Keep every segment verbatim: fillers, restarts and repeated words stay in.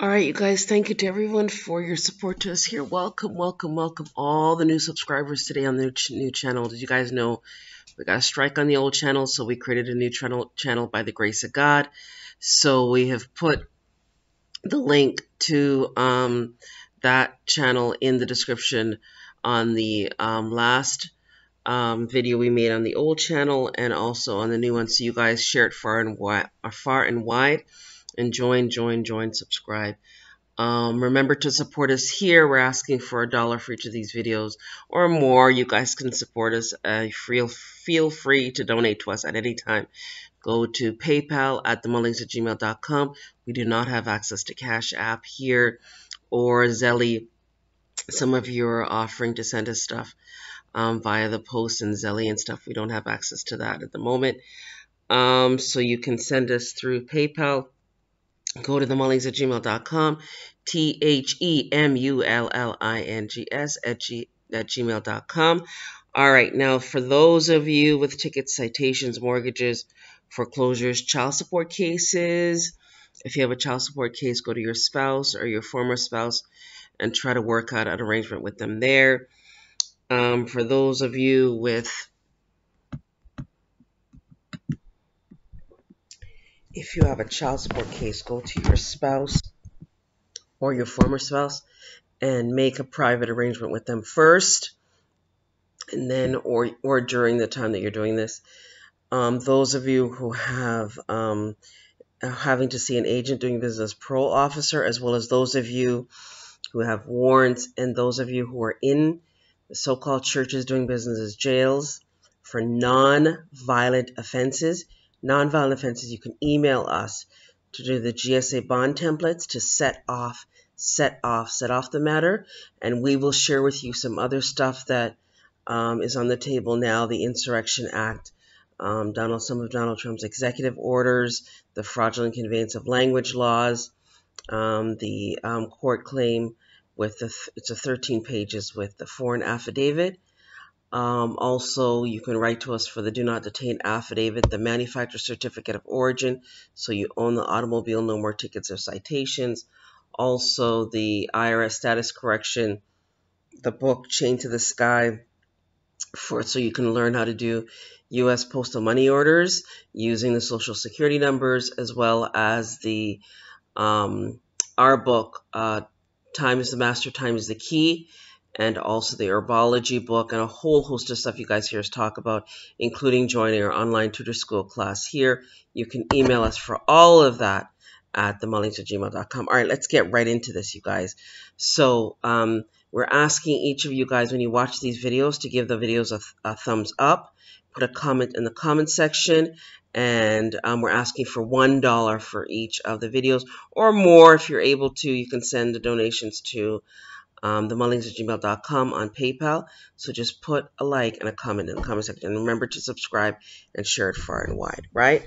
All right, you guys, thank you to everyone for your support to us here. Welcome, welcome, welcome all the new subscribers today on the ch new channel. Did you guys know we got a strike on the old channel, so we created a new channel, channel by the grace of God. So we have put the link to um, that channel in the description on the um, last um, video we made on the old channel and also on the new one. So you guys share it far and wide, far and wide. And join, join, join, subscribe. Um, remember to support us here. We're asking for a dollar for each of these videos or more. You guys can support us. Uh, feel, feel free to donate to us at any time. Go to PayPal at the mullings at gmail dot com. We do not have access to Cash App here or Zelle. Some of you are offering to send us stuff um, via the post and Zelle and stuff. We don't have access to that at the moment. Um, so you can send us through PayPal. Go to the mullings at gmail dot com, T H E M U L L I N G S at, G, at gmail dot com. All right, now for those of you with tickets, citations, mortgages, foreclosures, child support cases, if you have a child support case, go to your spouse or your former spouse and try to work out an arrangement with them there. Um, for those of you with... If you have a child support case, go to your spouse or your former spouse and make a private arrangement with them first, and then or or during the time that you're doing this. Um, those of you who have um, are having to see an agent doing business parole officer, as well as those of you who have warrants, and those of you who are in the so-called churches doing business as jails for non-violent offenses. Nonviolent offenses, you can email us to do the G S A bond templates to set off, set off, set off the matter. And we will share with you some other stuff that um, is on the table now, the Insurrection Act, um, Donald, some of Donald Trump's executive orders, the fraudulent conveyance of language laws, um, the um, court claim with the, th it's a thirteen pages with the foreign affidavit. Um, also, you can write to us for the Do Not Detain Affidavit, the Manufacturer Certificate of Origin, so you own the automobile, no more tickets or citations. Also, the I R S Status Correction, the book Chained to the Sky, for so you can learn how to do U S Postal Money Orders using the Social Security numbers, as well as the um, our book, uh, Time is the Master, Time is the Key, and also the herbology book and a whole host of stuff you guys hear us talk about, including joining our online tutor school class here. You can email us for all of that at the mullings at gmail dot com. All right, let's get right into this, you guys. So um, we're asking each of you guys when you watch these videos to give the videos a, th a thumbs up, put a comment in the comment section, and um, we're asking for one dollar for each of the videos or more. If you're able to, you can send the donations to Um, the mullings at gmail dot com on PayPal. So just put a like and a comment in the comment section. And remember to subscribe and share it far and wide, right?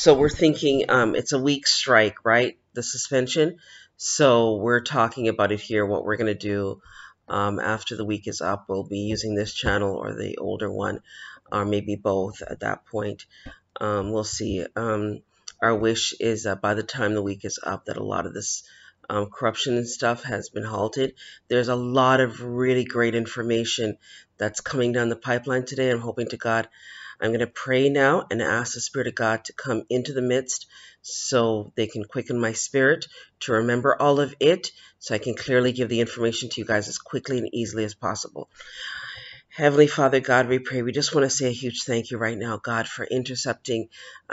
So we're thinking um, it's a week strike, right? The suspension. So we're talking about it here, what we're going to do um, after the week is up. We'll be using this channel or the older one, or maybe both at that point. Um, we'll see. Um, our wish is that by the time the week is up, that a lot of this Um, corruption and stuff has been halted. There's a lot of really great information that's coming down the pipeline today. I'm hoping to God, I'm going to pray now and ask the Spirit of God to come into the midst so they can quicken my spirit to remember all of it so I can clearly give the information to you guys as quickly and easily as possible. Heavenly Father God, we pray. We just want to say a huge thank you right now, God, for intercepting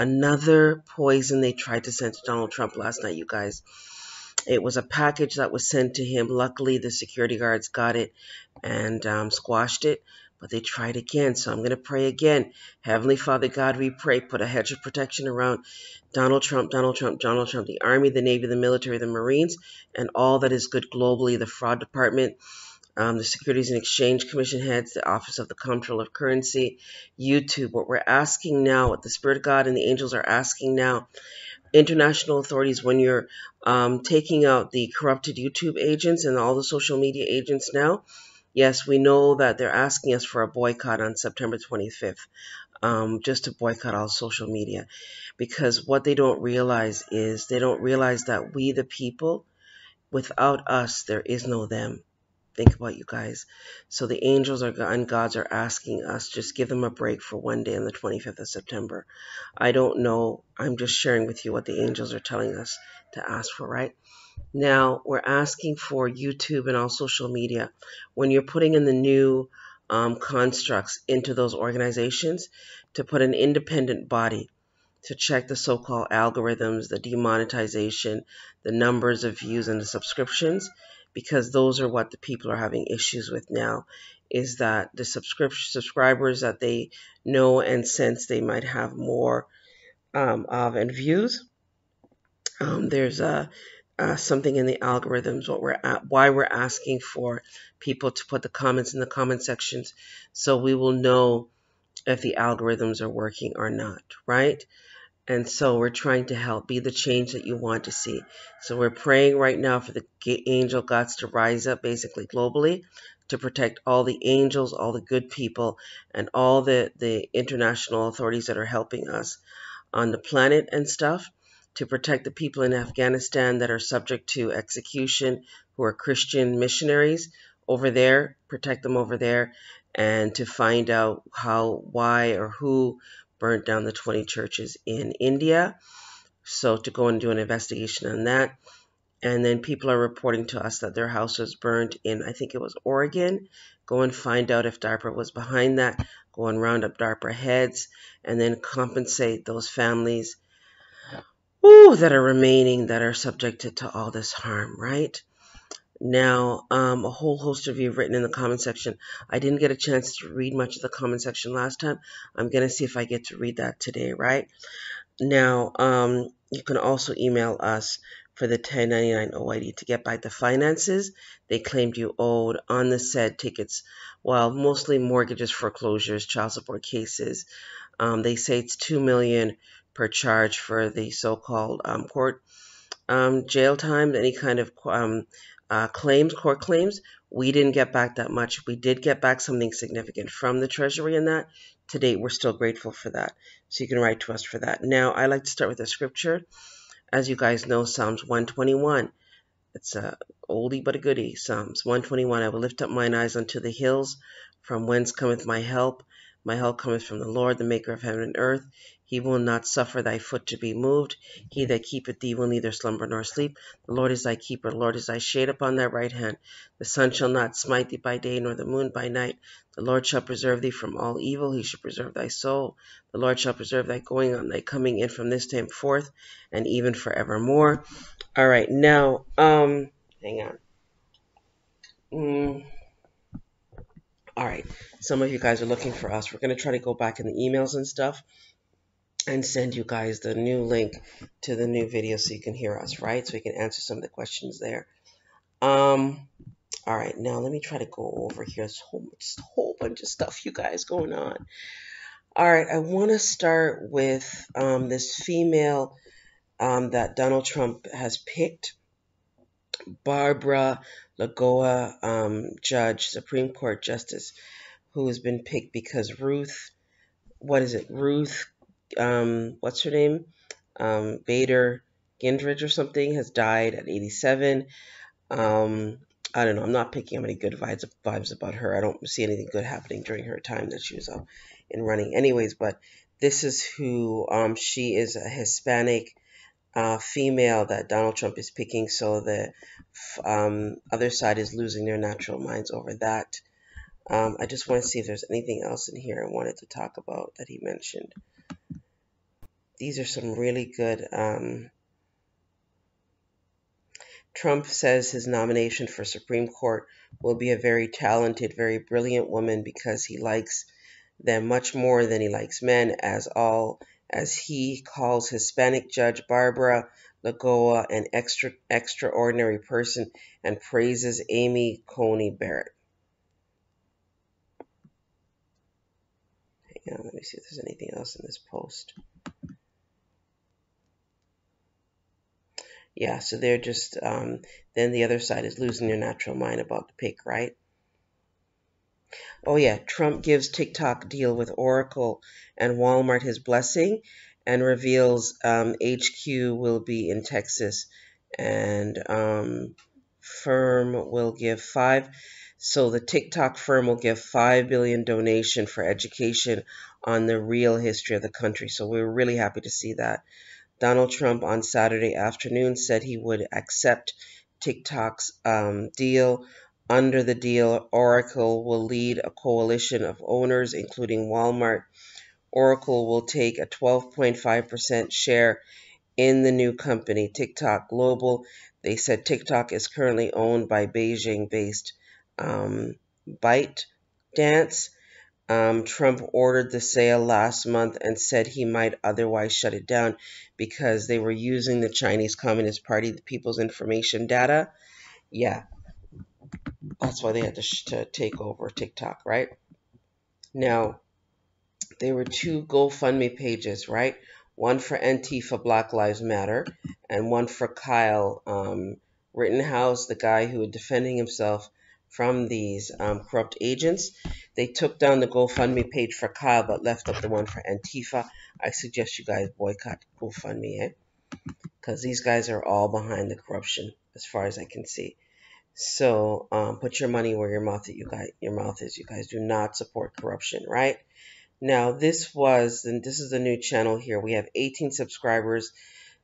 another poison they tried to send to Donald Trump last night, you guys. It was a package that was sent to him. Luckily, the security guards got it and um, squashed it, but they tried again. So I'm going to pray again. Heavenly Father God, we pray, put a hedge of protection around Donald Trump, Donald Trump, Donald Trump, the Army, the Navy, the military, the Marines, and all that is good globally, the fraud department, um, the Securities and Exchange Commission heads, the Office of the Comptroller of Currency, YouTube. What we're asking now, what the Spirit of God and the angels are asking now, international authorities, when you're um, taking out the corrupted YouTube agents and all the social media agents now, yes, we know that they're asking us for a boycott on September twenty-fifth, um, just to boycott all social media, because what they don't realize is they don't realize that we, the people, Without us, there is no them. Think about you guys. So the angels are, and gods are asking us, just give them a break for one day on the twenty-fifth of September. I don't know. I'm just sharing with you what the angels are telling us to ask for, right? Now, we're asking for YouTube and all social media. When you're putting in the new um, constructs into those organizations, to put an independent body to check the so-called algorithms, the demonetization, the numbers of views and the subscriptions, because those are what the people are having issues with now, is that the subscription subscribers that they know and sense they might have more um, of and views. Um, there's a, a something in the algorithms. What we're at, why we're asking for people to put the comments in the comment sections, so we will know if the algorithms are working or not, right? And so we're trying to help be the change that you want to see. So we're praying right now for the angel gods to rise up, basically globally, to protect all the angels, all the good people, and all the, the international authorities that are helping us on the planet and stuff, to protect the people in Afghanistan that are subject to execution, who are Christian missionaries over there, protect them over there, and to find out how, why, or who burnt down the twenty churches in India. So to go and do an investigation on that. And then people are reporting to us that their house was burnt in, I think it was Oregon. Go and find out if DARPA was behind that. Go and round up DARPA heads and then compensate those families ooh, that are remaining, that are subjected to all this harm, right? Now, um, a whole host of you have written in the comment section. I didn't get a chance to read much of the comment section last time. I'm going to see if I get to read that today, right? Now, um, you can also email us for the ten ninety-nine O I D to get back the finances they claimed you owed on the said tickets. Well, mostly mortgages, foreclosures, child support cases. Um, they say it's two million dollars per charge for the so-called um, court um, jail time, any kind of... Um, Uh, claims, court claims. We didn't get back that much. We did get back something significant from the Treasury in that. To date, we're still grateful for that. So you can write to us for that. Now, I like to start with a scripture. As you guys know, Psalms one twenty-one. It's a oldie but a goodie. Psalms one twenty-one. I will lift up mine eyes unto the hills, from whence cometh my help. My help cometh from the Lord, the maker of heaven and earth. He will not suffer thy foot to be moved. He that keepeth thee will neither slumber nor sleep. The Lord is thy keeper. The Lord is thy shade upon thy right hand. The sun shall not smite thee by day, nor the moon by night. The Lord shall preserve thee from all evil. He shall preserve thy soul. The Lord shall preserve thy going on, thy coming in from this time forth, and even forevermore. All right, now, um, hang on. Mm. All right, some of you guys are looking for us. We're going to try to go back in the emails and stuff and send you guys the new link to the new video so you can hear us, right? So we can answer some of the questions there. Um, all right, now let me try to go over here. There's a whole, just a whole bunch of stuff, you guys, going on. All right, I want to start with um, this female um, that Donald Trump has picked, Barbara Lagoa, um, judge, Supreme Court justice, who has been picked because Ruth, what is it, Ruth, um, what's her name, um, Bader Ginsburg or something, has died at eighty-seven. Um, I don't know. I'm not picking up any good vibes, vibes about her. I don't see anything good happening during her time that she was up and running anyways, but this is who um, she is, a Hispanic Uh, female that Donald Trump is picking, so the um, other side is losing their natural minds over that. Um, I just want to see if there's anything else in here I wanted to talk about that he mentioned. These are some really good... Um, Trump says his nomination for Supreme Court will be a very talented, very brilliant woman because he likes them much more than he likes men, as all... as he calls Hispanic judge Barbara Lagoa an extra, extraordinary person, and praises Amy Coney Barrett. Hang on, let me see if there's anything else in this post. Yeah, so they're just, um, then the other side is losing their natural mind about the pick, right? Oh yeah, Trump gives TikTok deal with Oracle and Walmart his blessing, and reveals um, H Q will be in Texas, and um, firm will give five. So the TikTok firm will give five billion dollars donation for education on the real history of the country. So we were really happy to see that. Donald Trump on Saturday afternoon said he would accept TikTok's um, deal. Under the deal, Oracle will lead a coalition of owners, including Walmart. Oracle will take a twelve point five percent share in the new company, TikTok Global. They said TikTok is currently owned by Beijing-based um, ByteDance. Um, Trump ordered the sale last month and said he might otherwise shut it down because they were using the Chinese Communist Party, the People's Information Data. Yeah, that's why they had to, sh to take over TikTok, right? Now, there were two GoFundMe pages, right? One for ANTIFA, Black Lives Matter, and one for Kyle um, Rittenhouse, the guy who was defending himself from these um, corrupt agents. They took down the GoFundMe page for Kyle, but left up the one for ANTIFA. I suggest you guys boycott GoFundMe, eh? Because these guys are all behind the corruption, as far as I can see. So um, put your money where your mouth, you guys, your mouth is. You guys do not support corruption, right? Now, this was, and this is a new channel here. We have eighteen subscribers,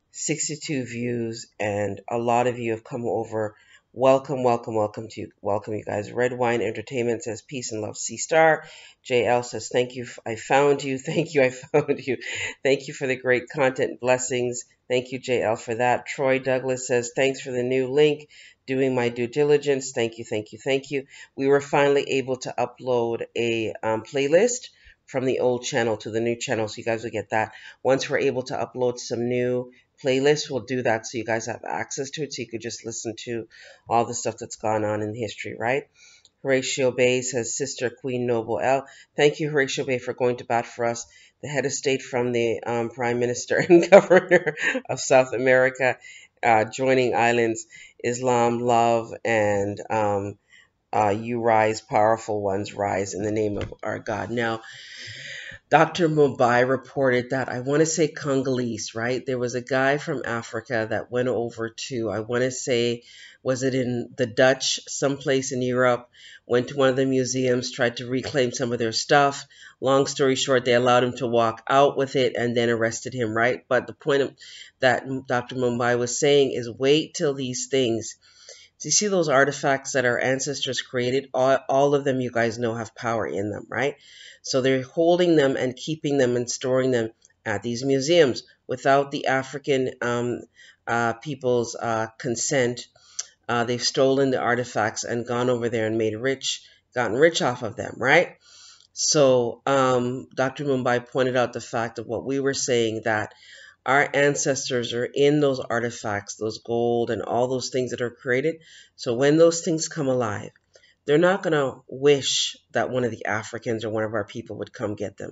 sixty-two views, and a lot of you have come over. Welcome, welcome, welcome to you. Welcome, you guys. Red Wine Entertainment says, peace and love, C-Star. J L says, thank you, I found you. Thank you, I found you. Thank you for the great content blessings. Thank you, J L, for that. Troy Douglas says, thanks for the new link. Doing my due diligence. Thank you, thank you, thank you. We were finally able to upload a um, playlist from the old channel to the new channel, so you guys will get that. Once we're able to upload some new playlists, we'll do that so you guys have access to it, so you could just listen to all the stuff that's gone on in history, right? Horatio Bay says, Sister Queen Nobel El. Thank you, Horatio Bay, for going to bat for us. The head of state from the um, Prime Minister and Governor of South America, uh, joining islands, Islam, love, and... Um, Uh, you rise, powerful ones rise in the name of our God. Now, Doctor Mumbai reported that, I want to say Congolese, right? There was a guy from Africa that went over to, I want to say, was it in the Dutch, someplace in Europe, went to one of the museums, tried to reclaim some of their stuff. Long story short, they allowed him to walk out with it and then arrested him, right? But the point of, that Doctor Mumbai was saying is wait till these things. So you see those artifacts that our ancestors created, all, all of them you guys know have power in them, right? So they're holding them and keeping them and storing them at these museums without the African um, uh, people's uh, consent. Uh, they've stolen the artifacts and gone over there and made rich, gotten rich off of them, right? So um, Doctor Mumbai pointed out the fact of what we were saying, that our ancestors are in those artifacts, those gold and all those things that are created. So when those things come alive, they're not going to wish that one of the Africans or one of our people would come get them.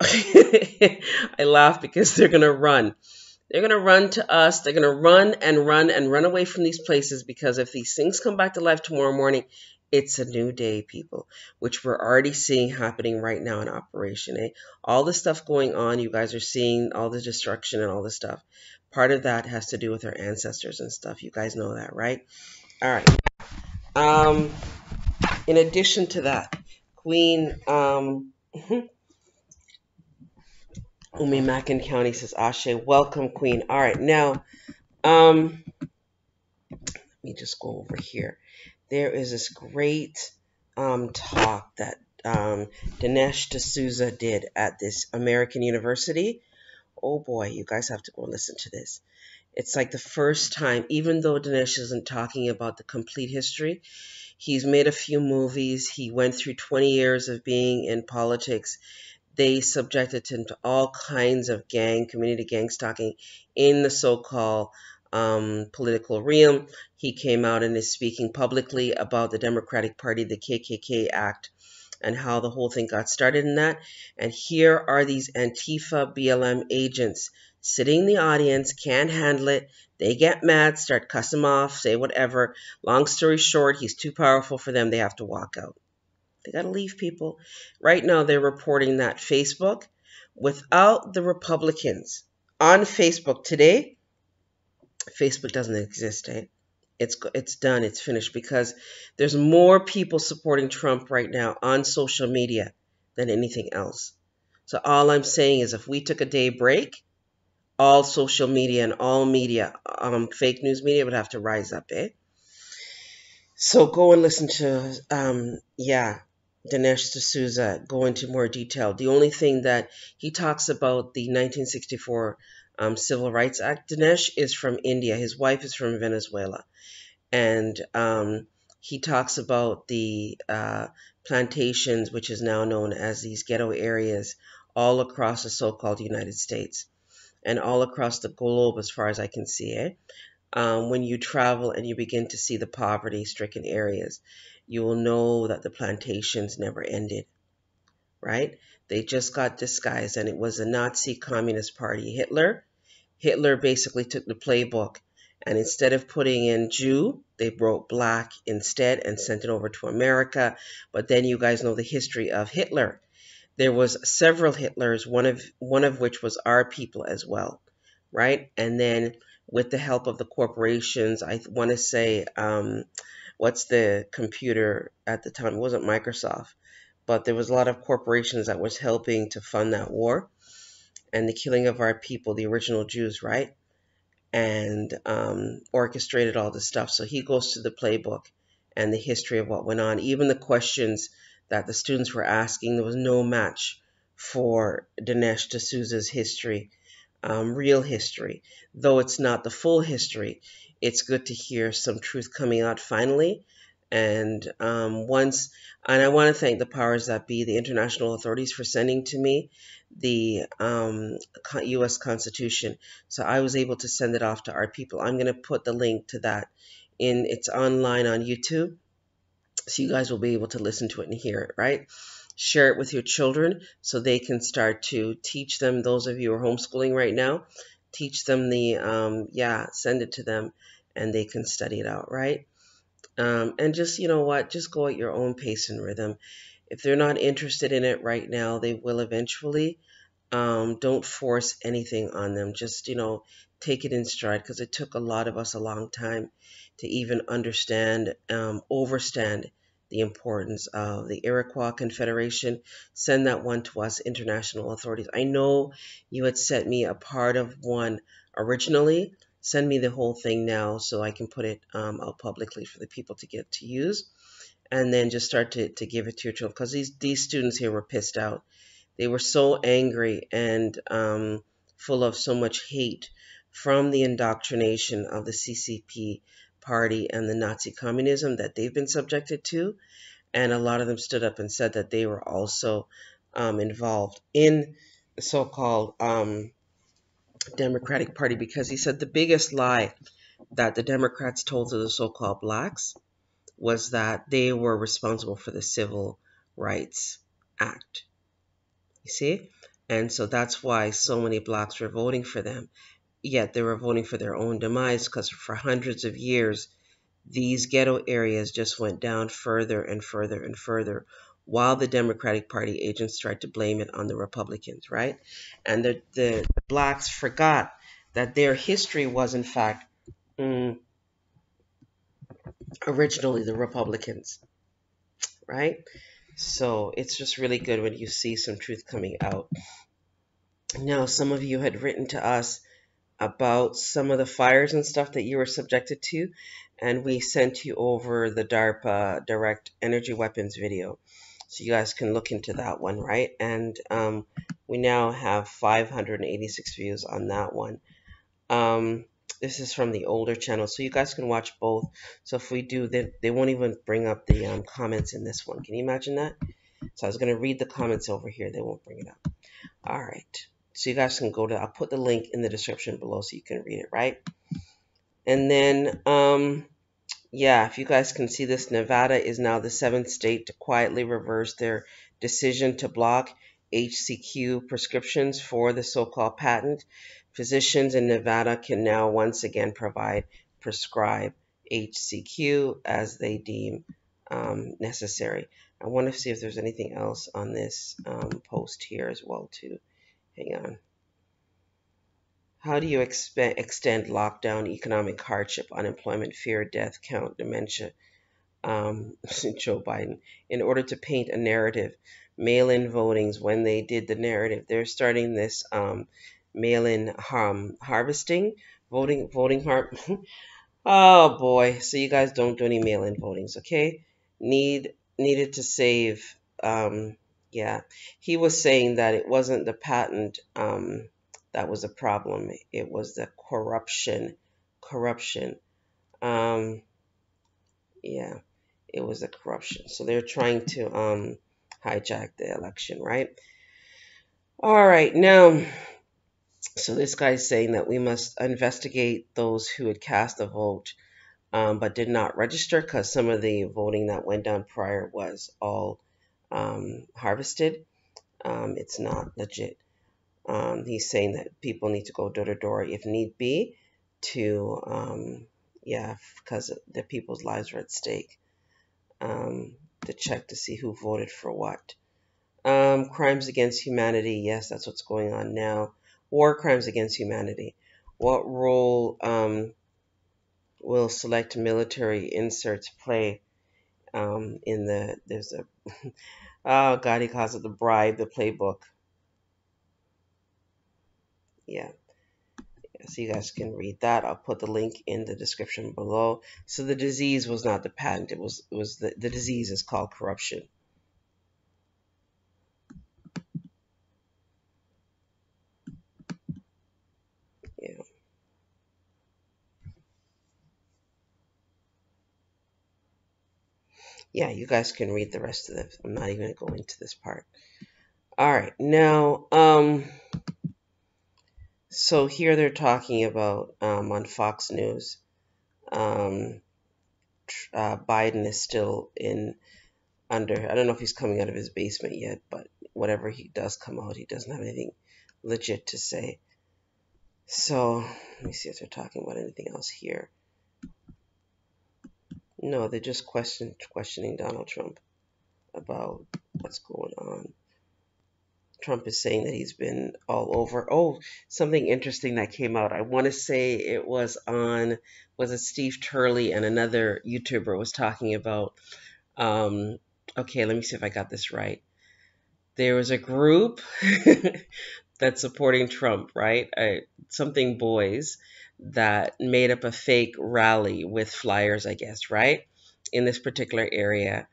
I laugh because they're going to run. They're going to run to us. They're going to run and run and run away from these places, because if these things come back to life tomorrow morning, it's a new day, people, which we're already seeing happening right now in operation. Eh? All the stuff going on, you guys are seeing all the destruction and all this stuff. Part of that has to do with our ancestors and stuff. You guys know that, right? All right. Um, in addition to that, Queen um, Umi Mackin County says, Ashe, welcome, Queen. All right. Now, um, let me just go over here. There is this great um, talk that um, Dinesh D'Souza did at this American university. Oh boy, you guys have to go listen to this. It's like the first time, even though Dinesh isn't talking about the complete history, he's made a few movies. He went through twenty years of being in politics. They subjected him to all kinds of gang, community gang stalking in the so-called Um, political realm. He came out and is speaking publicly about the Democratic Party, the K K K Act, and how the whole thing got started in that. And here are these Antifa B L M agents sitting in the audience, can't handle it. They get mad, start cussing him off, say whatever. Long story short, he's too powerful for them. They have to walk out. They got to leave, people. Right now, they're reporting that Facebook, without the Republicans on Facebook today, Facebook doesn't exist, eh? it's it's done, it's finished, because there's more people supporting Trump right now on social media than anything else. So all I'm saying is, if we took a day break, all social media and all media, um, fake news media would have to rise up, eh? So go and listen to, um, yeah, Dinesh D'Souza go into more detail. The only thing that he talks about, the nineteen sixty-four um, Civil Rights Act. Dinesh is from India. His wife is from Venezuela. And um, he talks about the uh, plantations, which is now known as these ghetto areas, all across the so-called United States and all across the globe, as far as I can see it. Um, when you travel and you begin to see the poverty-stricken areas, you will know that the plantations never ended, right? They just got disguised, and it was the Nazi Communist Party. Hitler, Hitler basically took the playbook, and instead of putting in Jew, they wrote black instead and sent it over to America. But then you guys know the history of Hitler. There was several Hitlers, one of one of which was our people as well, right? And then with the help of the corporations, I want to say, um, what's the computer at the time? It wasn't Microsoft, but there was a lot of corporations that was helping to fund that war and the killing of our people, the original Jews, right? And um, orchestrated all this stuff. So he goes to the playbook and the history of what went on. Even the questions that the students were asking, there was no match for Dinesh D'Souza's history. Um, real history, though it's not the full history. It's good to hear some truth coming out finally. And um, once, and I want to thank the powers that be, the international authorities, for sending to me the um, U S Constitution. So I was able to send it off to our people. I'm going to put the link to that in, it's online on YouTube. So you guys will be able to listen to it and hear it, right? Share it with your children so they can start to teach them. Those of you who are homeschooling right now, teach them the, um, yeah, send it to them and they can study it out, right? Um, and just, you know what, just go at your own pace and rhythm. If they're not interested in it right now, they will eventually. Um, don't force anything on them. Just, you know, take it in stride, because it took a lot of us a long time to even understand, um, overstand the importance of the Iroquois Confederation. Send that one to us, international authorities. I know you had sent me a part of one originally. Send me the whole thing now so I can put it um, out publicly for the people to get to use. And then just start to, to give it to your children, because these, these students here were pissed out. They were so angry and um, full of so much hate from the indoctrination of the C C P Party and the Nazi communism that they've been subjected to. And a lot of them stood up and said that they were also um, involved in the so-called um, Democratic Party, because he said the biggest lie that the Democrats told to the so-called blacks was that they were responsible for the Civil Rights Act. You see? And so that's why so many blacks were voting for them. Yet they were voting for their own demise, because for hundreds of years, these ghetto areas just went down further and further and further, while the Democratic Party agents tried to blame it on the Republicans, right? And the, the blacks forgot that their history was, in fact, mm, originally the Republicans, right? So it's just really good when you see some truth coming out. Now, some of you had written to us about some of the fires and stuff that you were subjected to, and we sent you over the DARPA direct energy weapons video, so you guys can look into that one, right? And um, we now have five hundred eighty-six views on that one. Um, this is from the older channel, so you guys can watch both. So if we do, they, they won't even bring up the um, comments in this one. Can you imagine that? So I was going to read the comments over here. They won't bring it up. All right. So you guys can go to, I'll put the link in the description below so you can read it, right? And then, um, yeah, if you guys can see this, Nevada is now the seventh state to quietly reverse their decision to block H C Q prescriptions for the so-called patent. Physicians in Nevada can now once again provide, prescribe H C Q as they deem um, necessary. I want to see if there's anything else on this um, post here as well, too. Hang on. How do you expe- extend lockdown, economic hardship, unemployment, fear, death, count, dementia, um, Joe Biden, in order to paint a narrative? Mail-in votings, when they did the narrative, they're starting this um, mail-in um, harvesting, voting, voting har- Oh, boy. So you guys don't do any mail-in votings, okay? Need needed to save. Um, yeah. He was saying that it wasn't the patent um, that was the problem. It was the corruption. Corruption. Um, yeah. It was the corruption. So they're trying to um, hijack the election, right? All right. Now, so this guy's saying that we must investigate those who had cast a vote um, but did not register, because some of the voting that went down prior was all um, harvested. Um, it's not legit. Um, he's saying that people need to go door to door if need be to, um, yeah, because the people's lives were at stake, um, to check to see who voted for what. Um, crimes against humanity. Yes, that's what's going on now. War crimes against humanity. What role um, will select military inserts play um, in the, there's a, oh God, he calls it the bribe, the playbook. Yeah. yeah, so you guys can read that. I'll put the link in the description below. So the disease was not the patent. It was, it was the, the disease is called corruption. Yeah. Yeah, you guys can read the rest of this. I'm not even going to go into this part. All right. Now, um, so here they're talking about um, on Fox News, um, uh, Biden is still in under, I don't know if he's coming out of his basement yet, but whatever he does come out, he doesn't have anything legit to say. So let me see if they're talking about anything else here. No, they're just question, questioning Donald Trump about what's going on. Trump is saying that he's been all over. Oh, something interesting that came out. I want to say it was on, was it Steve Turley and another YouTuber was talking about, um, okay, let me see if I got this right. There was a group that's supporting Trump, right? I, something boys that made up a fake rally with flyers, I guess, right? In this particular area.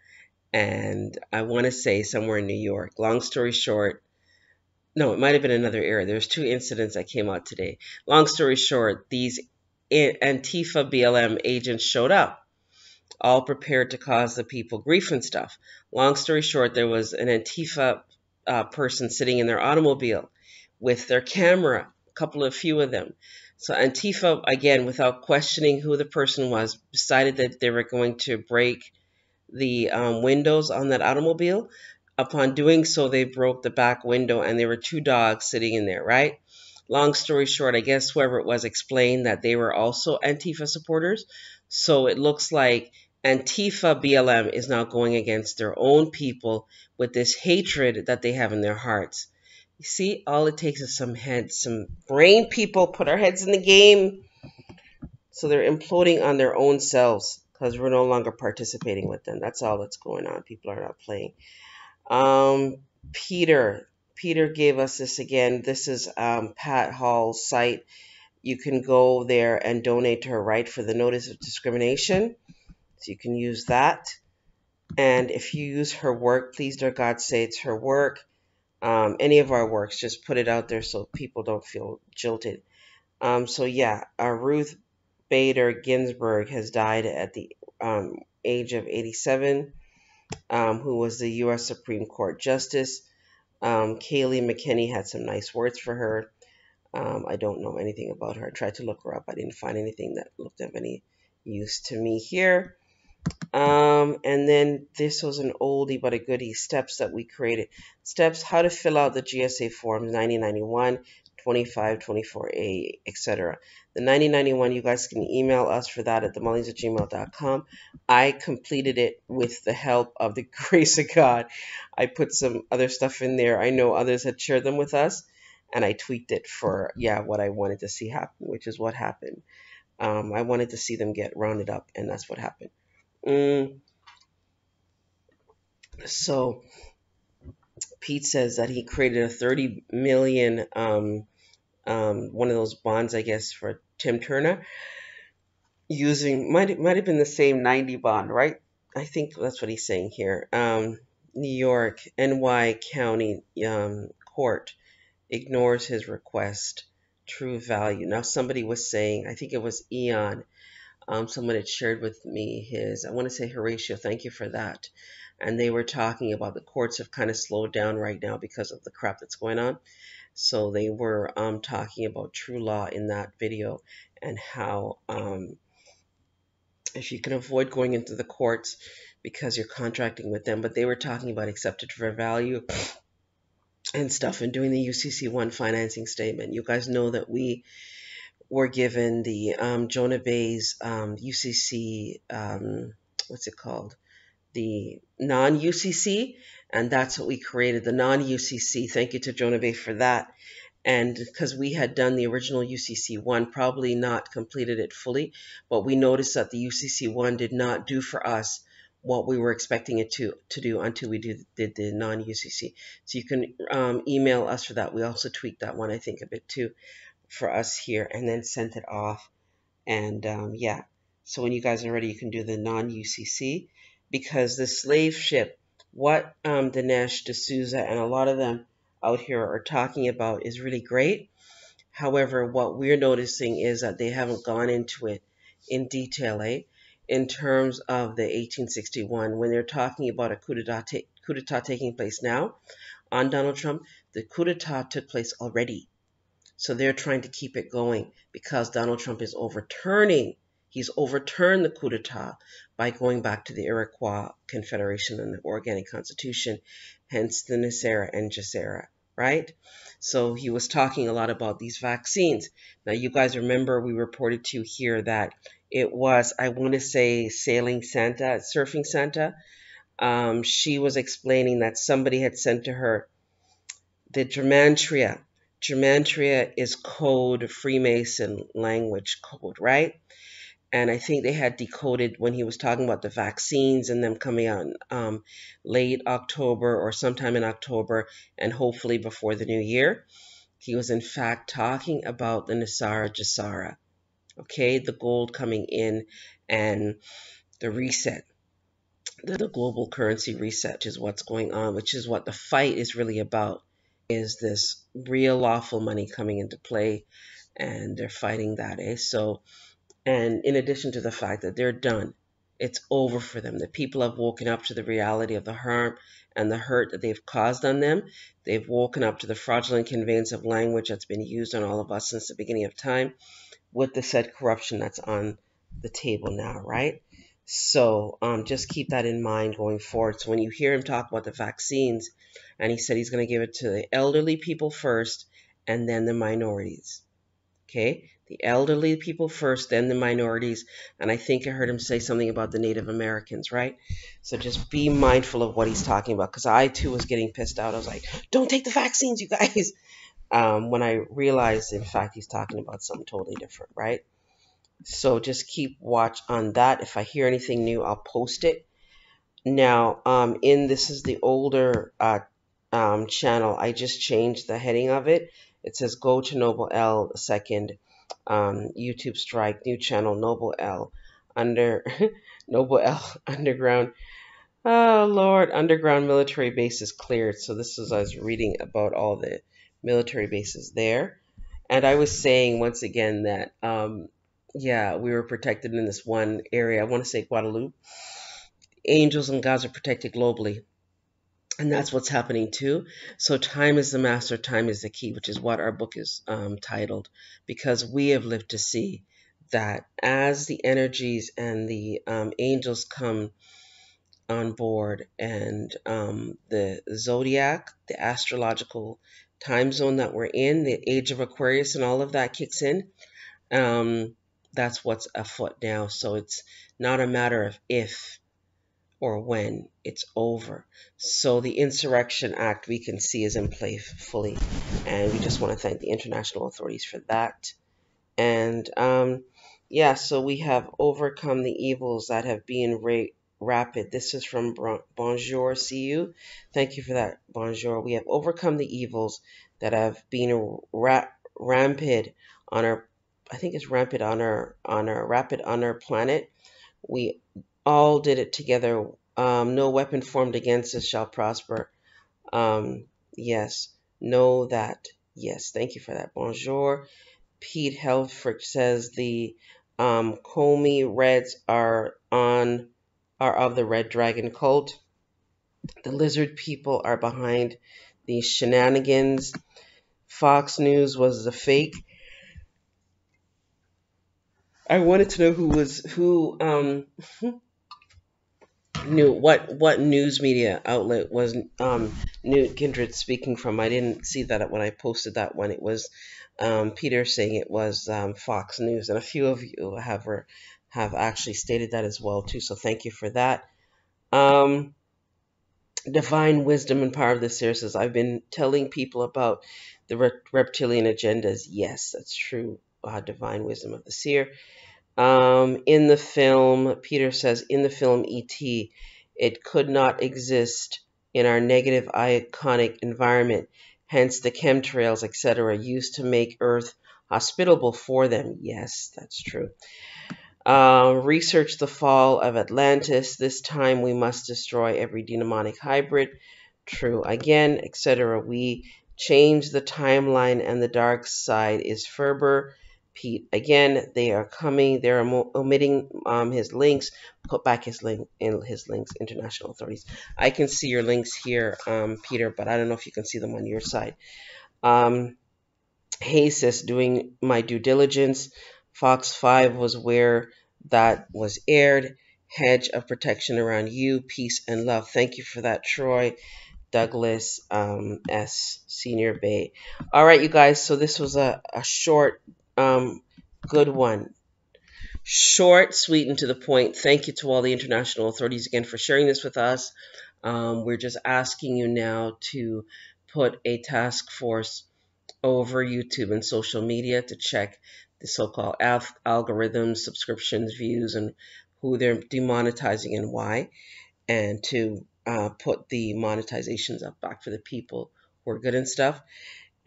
And I want to say somewhere in New York. Long story short, no, it might have been another area. There's two incidents that came out today. Long story short, these Antifa B L M agents showed up, all prepared to cause the people grief and stuff. Long story short, there was an Antifa uh, person sitting in their automobile with their camera, a couple of few of them. So Antifa, again, without questioning who the person was, decided that they were going to break the um, windows on that automobile. Upon doing so, they broke the back window and there were two dogs sitting in there, right? Long story short, I guess whoever it was explained that they were also Antifa supporters. So it looks like Antifa B L M is now going against their own people with this hatred that they have in their hearts. You see, all it takes is some heads, some brain people, put our heads in the game. So they're imploding on their own selves because we're no longer participating with them. That's all that's going on. People are not playing. Um, Peter, Peter gave us this again. This is um, Pat Hall's site. You can go there and donate to her Right for the Notice of Discrimination. So you can use that. And if you use her work, please, dear God, say it's her work. Um, any of our works, just put it out there so people don't feel jilted. Um, so yeah, uh, Ruth Bader Ginsburg has died at the um, age of eighty-seven, um, who was the U S Supreme Court Justice. Um, Kayleigh McKinney had some nice words for her. Um, I don't know anything about her. I tried to look her up. I didn't find anything that looked of any use to me here. Um, and then this was an oldie but a goodie, steps that we created. Steps, how to fill out the G S A forms, ninety ninety-one, twenty-five, twenty-four A, et cetera. The ninety ninety-one, you guys can email us for that at the mullies at gmail dot com. I completed it with the help of the grace of God. I put some other stuff in there. I know others had shared them with us. and I tweaked it for, yeah, what I wanted to see happen, which is what happened. Um, I wanted to see them get rounded up, and that's what happened. Mm. So Pete says that he created a thirty million, um, um, one of those bonds, I guess, for Tim Turner, using, might, might have been the same ninety bond, right? I think that's what he's saying here. Um, New York, N Y County um, Court ignores his request. True value. Now, somebody was saying, I think it was Eon, um, someone had shared with me his, I want to say Horatio, thank you for that. And they were talking about the courts have kind of slowed down right now because of the crap that's going on. So they were um, talking about true law in that video and how um, if you can avoid going into the courts because you're contracting with them, but they were talking about accepted fair value and stuff and doing the U C C one financing statement. You guys know that we were given the um, Jonah Bay's um, U C C, um, what's it called? The non U C C, and that's what we created, the non U C C. Thank you to Jonah Bay for that. And because we had done the original U C C one, probably not completed it fully, but we noticed that the U C C one did not do for us what we were expecting it to, to do until we did, did the non U C C. So you can um, email us for that. We also tweaked that one, I think, a bit too for us here, and then sent it off. And um, yeah, so when you guys are ready, you can do the non U C C, because the slave ship, what um, Dinesh D'Souza and a lot of them out here are talking about is really great. However, what we're noticing is that they haven't gone into it in detail, eh? In terms of the eighteen sixty-one, when they're talking about a coup d'etat, coup d'etat taking place now on Donald Trump, the coup d'etat took place already. So they're trying to keep it going because Donald Trump is overturning. He's overturned the coup d'etat by going back to the Iroquois Confederation and the organic constitution, hence the NESARA and GESARA, right? So he was talking a lot about these vaccines. Now, you guys remember we reported to you here that it was, I want to say, Sailing Santa, Surfing Santa. Um, she was explaining that somebody had sent to her the Germantria. Germantria is code, Freemason language code, right? And I think they had decoded when he was talking about the vaccines and them coming out um, late October or sometime in October and hopefully before the new year. He was, in fact, talking about the NESARA, GESARA. Okay, the gold coming in and the reset, the global currency reset is what's going on, which is what the fight is really about, is this real lawful money coming into play, and they're fighting that, eh? So, and in addition to the fact that they're done, it's over for them. The people have woken up to the reality of the harm and the hurt that they've caused on them. They've woken up to the fraudulent conveyance of language that's been used on all of us since the beginning of time, with the said corruption that's on the table now, right? So um, just keep that in mind going forward. So when you hear him talk about the vaccines, and he said he's going to give it to the elderly people first and then the minorities, okay? The elderly people first, then the minorities. And I think I heard him say something about the Native Americans, right? So just be mindful of what he's talking about, because I too was getting pissed out. I was like, don't take the vaccines, you guys. Um, when I realized, in fact, he's talking about something totally different, right? So just keep watch on that. If I hear anything new, I'll post it. Now, um, in this is the older uh, um, channel. I just changed the heading of it. It says, go to Nobel El second um, YouTube strike, new channel, Nobel El under Nobel El underground. Oh, Lord, underground military base is cleared. So this is, I was reading about all the military bases there. And I was saying once again that, um, yeah, we were protected in this one area. I want to say Guadeloupe. Angels and gods are protected globally. And that's what's happening too. So time is the master, time is the key, which is what our book is um, titled, because we have lived to see that as the energies and the um, angels come on board, and um, the zodiac, the astrological time zone that we're in, the age of Aquarius and all of that kicks in, um, that's what's afoot now. So it's not a matter of if, or when it's over. So the Insurrection Act, we can see, is in place fully. And we just want to thank the international authorities for that. And um, yeah, so we have overcome the evils that have been ra rapid. This is from Bonjour, see you. Thank you for that, Bonjour. We have overcome the evils that have been ra rampant on our, I think it's rampant on our, on our rapid on our planet. We all did it together. Um, no weapon formed against us shall prosper. Um, yes, know that. Yes, thank you for that. Bonjour. Pete Helfrich says the um, Comey Reds are on are of the Red Dragon cult. The lizard people are behind these shenanigans. Fox News was a fake. I wanted to know who was who um, knew what what news media outlet was um, Newt Kindred speaking from. I didn't see that when I posted that one. It was um, Peter saying it was um, Fox News, and a few of you have or have actually stated that as well too. So thank you for that. Um, Divine Wisdom and Power of the Seer says, I've been telling people about the re reptilian agendas. Yes, that's true. Uh, Divine Wisdom of the Seer. Um, in the film, Peter says, in the film E T, it could not exist in our negative iconic environment, hence the chemtrails, et cetera, used to make Earth hospitable for them. Yes, that's true. Uh, research the fall of Atlantis. This time we must destroy every demonic hybrid. True again, et cetera. We change the timeline and the dark side is Ferber. Pete, again, they are coming. They are omitting um, his links. Put back his link in his links. International authorities. I can see your links here, um, Peter, but I don't know if you can see them on your side. Um, hey, sis, doing my due diligence. Fox five was where that was aired. Hedge of protection around you. Peace and love. Thank you for that, Troy. Douglas um, S. Senior Bay. All right, you guys. So this was a, a short. Um, good one. Short, sweet, and to the point. Thank you to all the international authorities again for sharing this with us. Um, we're just asking you now to put a task force over YouTube and social media to check the so-called algorithms, subscriptions, views, and who they're demonetizing and why, and to uh, put the monetizations up back for the people who are good and stuff.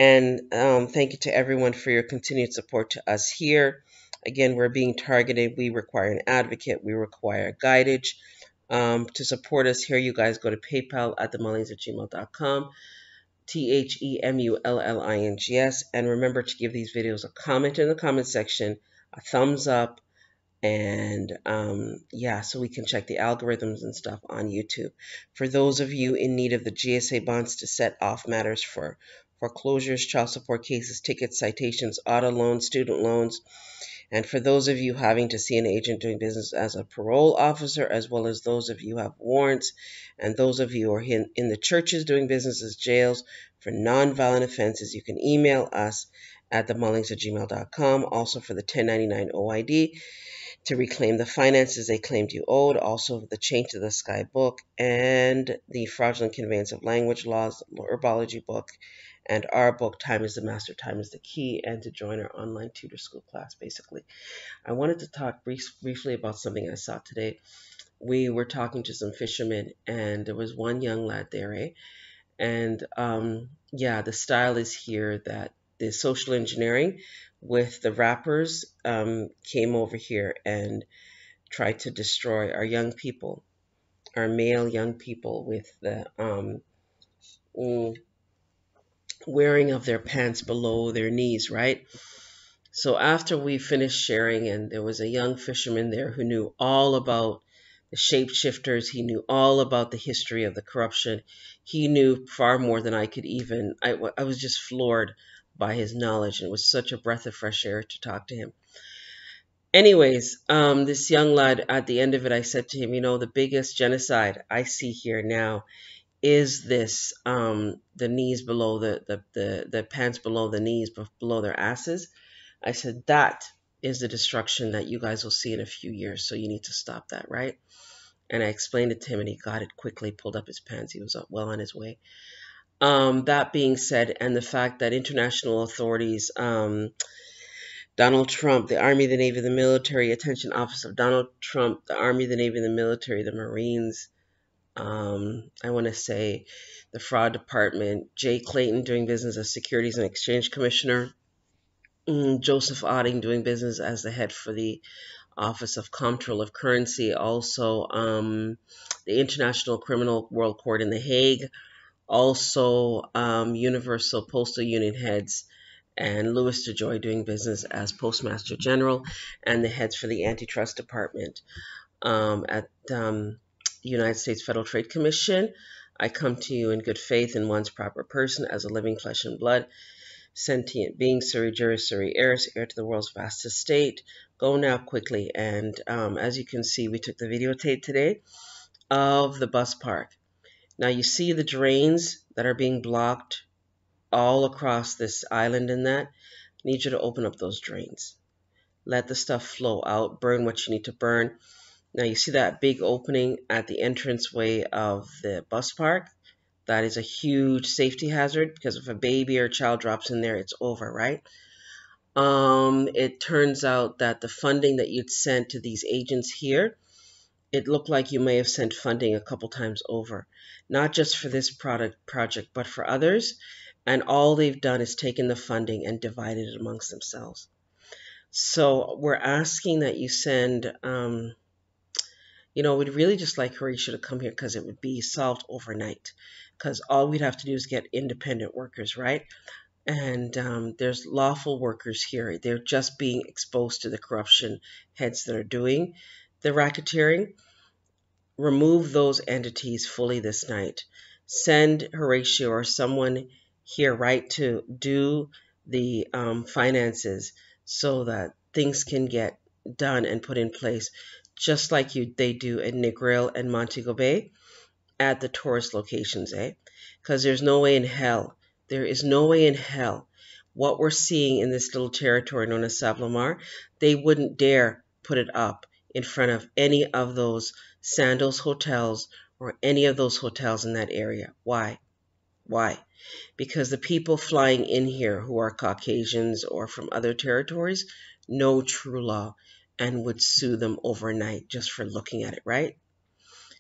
And um, thank you to everyone for your continued support to us here. Again, we're being targeted. We require an advocate. We require guidage. Um, to support us here, you guys go to PayPal at the mullings at gmail dot com, T H E M U L L I N G S. And remember to give these videos a comment in the comment section, a thumbs up, and um, yeah, so we can check the algorithms and stuff on YouTube. For those of you in need of the G S A bonds to set off matters for foreclosures, child support cases, tickets, citations, auto loans, student loans, and for those of you having to see an agent doing business as a parole officer, as well as those of you who have warrants, and those of you who are in, in the churches doing business as jails for nonviolent offenses, you can email us at the mullings at gmail dot com. Also for the ten ninety-nine O I D to reclaim the finances they claimed you owed, also the Change to the Sky book and the Fraudulent Conveyance of Language Laws, Herbology book, and our book, Time is the Master, Time is the Key, and to join our online tutor school class, basically. I wanted to talk brief, briefly about something I saw today. We were talking to some fishermen, and there was one young lad there, eh? And, um, yeah, the style is here that the social engineering with the rappers um, came over here and tried to destroy our young people, our male young people, with the... Um, mm, wearing of their pants below their knees, right? So after we finished sharing, and there was a young fisherman there who knew all about the shapeshifters, he knew all about the history of the corruption, he knew far more than I could even, I, I was just floored by his knowledge, and it was such a breath of fresh air to talk to him. Anyways, um, this young lad, at the end of it, I said to him, you know, the biggest genocide I see here now is this um the knees below the, the the the pants below the knees, below their asses. I said that is the destruction that you guys will see in a few years, so you need to stop that, right? and I explained it to him, and he got it quickly, pulled up his pants. He was well on his way. Um, that being said, and the fact that international authorities, um, Donald Trump, the Army, the Navy, the military, attention office of Donald Trump, the Army, the Navy, the military, the Marines, um, I want to say the fraud department, Jay Clayton doing business as Securities and Exchange Commissioner, Joseph Odding doing business as the head for the Office of Comptroller of Currency, also um, the International Criminal World Court in The Hague, also um, Universal Postal Union heads, and Louis DeJoy doing business as Postmaster General and the heads for the Antitrust Department um, at um, the United States Federal Trade Commission. I come to you in good faith in one's proper person as a living flesh and blood, sentient being, suri juris, suri heirs, heir to the world's vast estate. Go now quickly. And um, as you can see, we took the videotape today of the bus park. Now you see the drains that are being blocked all across this island and that. I need you to open up those drains. Let the stuff flow out, burn what you need to burn. Now you see that big opening at the entranceway of the bus park. That is a huge safety hazard because if a baby or a child drops in there, it's over, right? Um, it turns out that the funding that you'd sent to these agents here, it looked like you may have sent funding a couple times over, not just for this product project, but for others. And all they've done is taken the funding and divided it amongst themselves. So we're asking that you send, um, you know, we'd really just like Horatio to come here because it would be solved overnight. Because all we'd have to do is get independent workers, right? And um, there's lawful workers here. They're just being exposed to the corruption heads that are doing the racketeering. Remove those entities fully this night. Send Horatio or someone here, right, to do the um, finances so that things can get done and put in place, just like you they do in Negril and Montego Bay at the tourist locations, eh? Because there's no way in hell. There is no way in hell. What we're seeing in this little territory known as Sablomar, they wouldn't dare put it up in front of any of those Sandals hotels or any of those hotels in that area. Why? Why? Because the people flying in here who are Caucasians or from other territories know true law and would sue them overnight just for looking at it, right?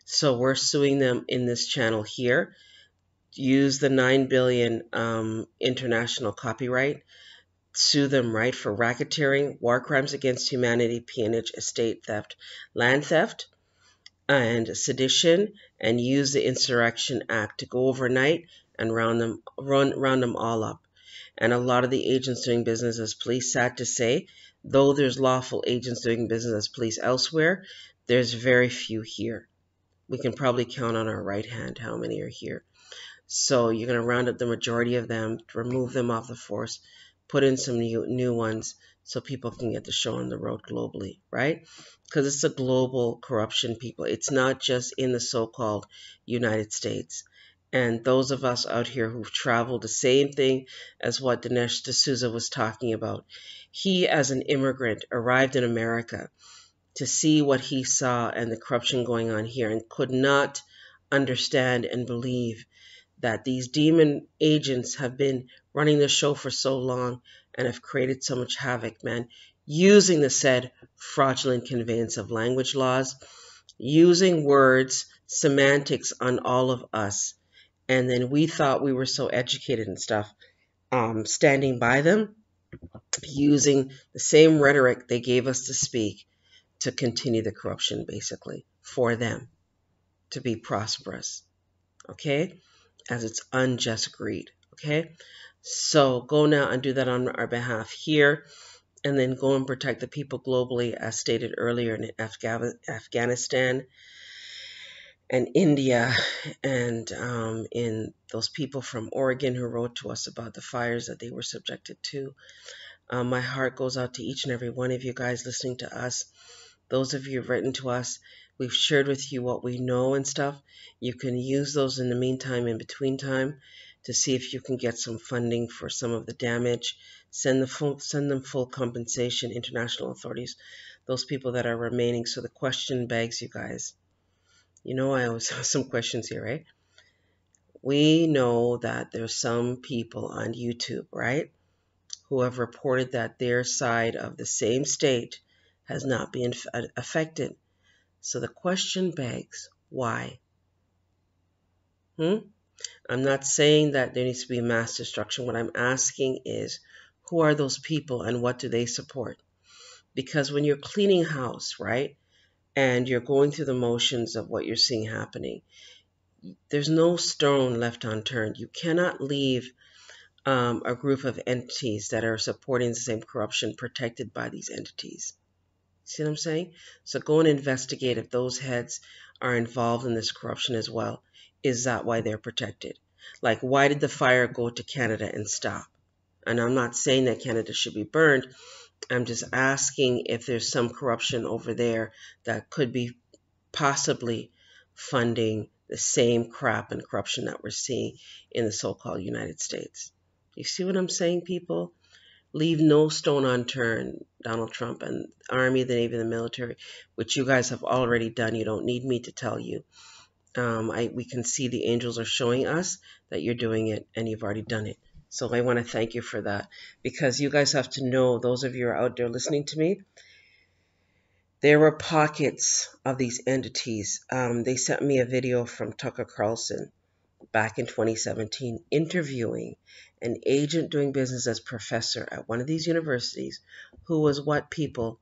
So we're suing them in this channel here. Use the nine billion dollars um, international copyright. Sue them, right, for racketeering, war crimes against humanity, peonage, estate theft, land theft, and sedition, and use the Insurrection Act to go overnight and round them, run, round them all up. And a lot of the agents doing business as police, sad to say, though there's lawful agents doing business as police elsewhere, there's very few here. We can probably count on our right hand how many are here. So you're going to round up the majority of them, remove them off the force, put in some new, new ones so people can get the show on the road globally, right? Because it's a global corruption, people. It's not just in the so-called United States. And those of us out here who've traveled, the same thing as what Dinesh D'Souza was talking about. He, as an immigrant, arrived in America to see what he saw and the corruption going on here and could not understand and believe that these demon agents have been running the show for so long and have created so much havoc, man, using the said fraudulent conveyance of language laws, using words, semantics on all of us. And then we thought we were so educated and stuff, um, standing by them, using the same rhetoric they gave us to speak to continue the corruption, basically, for them to be prosperous, okay, as it's unjust greed, okay? So go now and do that on our behalf here, and then go and protect the people globally, as stated earlier, in Afga- Afghanistan, and India, and um, in those people from Oregon who wrote to us about the fires that they were subjected to. Um, my heart goes out to each and every one of you guys listening to us. Those of you who've written to us, we've shared with you what we know and stuff. You can use those in the meantime, in between time, to see if you can get some funding for some of the damage. Send the full, send them full compensation, international authorities, those people that are remaining. So the question begs you guys, You know, I always have some questions here, right? We know that there's some people on YouTube, right, who have reported that their side of the same state has not been affected. So the question begs, why? Hmm? I'm not saying that there needs to be mass destruction. What I'm asking is, who are those people and what do they support? Because when you're cleaning house, right, and you're going through the motions of what you're seeing happening, there's no stone left unturned. You cannot leave um, a group of entities that are supporting the same corruption protected by these entities. See what I'm saying? So go and investigate if those heads are involved in this corruption as well. Is that why they're protected? Like, why did the fire go to Canada and stop? And I'm not saying that Canada should be burned. I'm just asking if there's some corruption over there that could be possibly funding the same crap and corruption that we're seeing in the so-called United States. You see what I'm saying, people? Leave no stone unturned, Donald Trump and the Army, the Navy, and the military, which you guys have already done. You don't need me to tell you. Um, I, we can see the angels are showing us that you're doing it and you've already done it. So I want to thank you for that, because you guys have to know, those of you who are out there listening to me, there were pockets of these entities. Um, they sent me a video from Tucker Carlson back in twenty seventeen interviewing an agent doing business as professor at one of these universities who was what, people?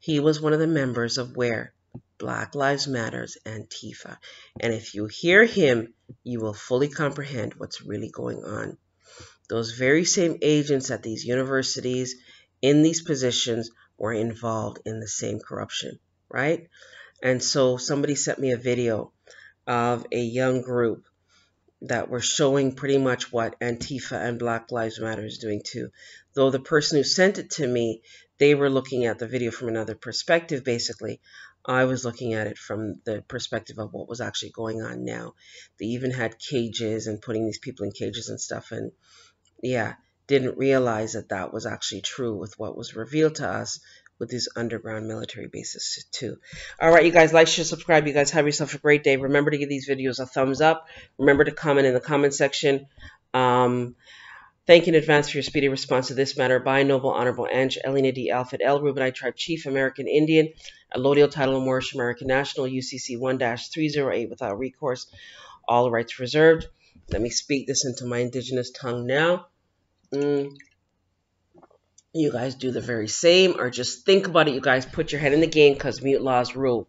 He was one of the members of where? Black Lives Matters, Antifa. And if you hear him, you will fully comprehend what's really going on. Those very same agents at these universities in these positions were involved in the same corruption, right? And so somebody sent me a video of a young group that were showing pretty much what Antifa and Black Lives Matter is doing too. Though the person who sent it to me, they were looking at the video from another perspective, basically. I was looking at it from the perspective of what was actually going on now. They even had cages and putting these people in cages and stuff. And yeah, didn't realize that that was actually true with what was revealed to us with these underground military bases too. All right, you guys, like, share, subscribe. You guys have yourself a great day. Remember to give these videos a thumbs up. Remember to comment in the comment section. Um... Thank you in advance for your speedy response to this matter by Noble Honorable Ange, Elena D. Alfred L. Rubenite Tribe Chief, American Indian, Allodial Title and Moorish American National, U C C one dash three oh eight without recourse, all rights reserved. Let me speak this into my indigenous tongue now. Mm. You guys do the very same, or just think about it, you guys. Put your head in the game, because mute laws rule.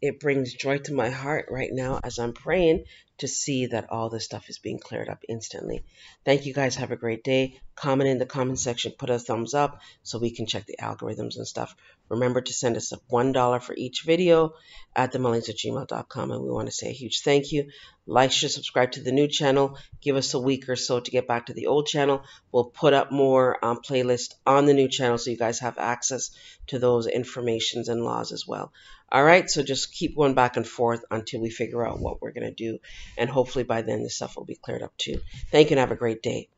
It brings joy to my heart right now as I'm praying to see that all this stuff is being cleared up instantly. Thank you guys. Have a great day. Comment in the comment section. Put a thumbs up so we can check the algorithms and stuff. Remember to send us a one dollar for each video at the mullings at gmail dot com. And we want to say a huge thank you. Like, share, subscribe to the new channel. Give us a week or so to get back to the old channel. We'll put up more um, playlists on the new channel so you guys have access to those informations and laws as well. All right, so just keep going back and forth until we figure out what we're going to do. And hopefully by then this stuff will be cleared up too. Thank you and have a great day.